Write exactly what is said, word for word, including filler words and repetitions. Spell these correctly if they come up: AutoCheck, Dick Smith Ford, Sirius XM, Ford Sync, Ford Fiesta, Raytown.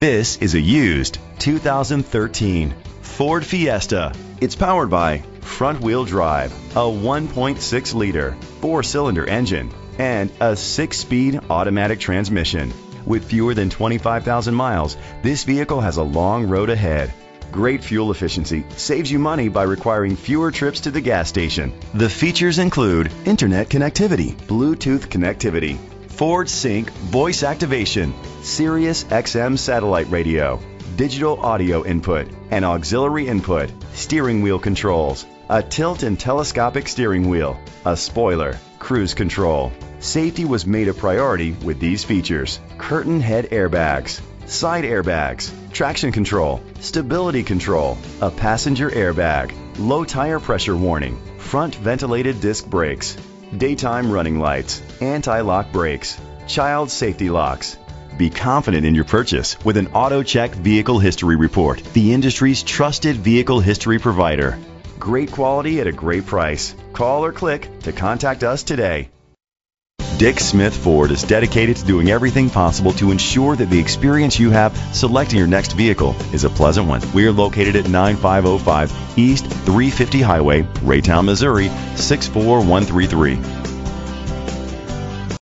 This is a used two thousand thirteen Ford Fiesta. It's powered by front-wheel drive, a one point six liter four-cylinder engine, and a six-speed automatic transmission. With fewer than twenty-five thousand miles, this vehicle has a long road ahead. Great fuel efficiency saves you money by requiring fewer trips to the gas station. The features include internet connectivity, Bluetooth connectivity, Ford Sync voice activation, Sirius X M satellite radio, digital audio input and auxiliary input, steering wheel controls, a tilt and telescopic steering wheel, a spoiler, cruise control. Safety was made a priority with these features: curtain head airbags, side airbags, traction control, stability control, a passenger airbag, low tire pressure warning, front ventilated disc brakes, daytime running lights, anti-lock brakes, child safety locks. Be confident in your purchase with an AutoCheck Vehicle History Report, the industry's trusted vehicle history provider. Great quality at a great price. Call or click to contact us today. Dick Smith Ford is dedicated to doing everything possible to ensure that the experience you have selecting your next vehicle is a pleasant one. We are located at nine five oh five East three fifty Highway, Raytown, Missouri six four one three three.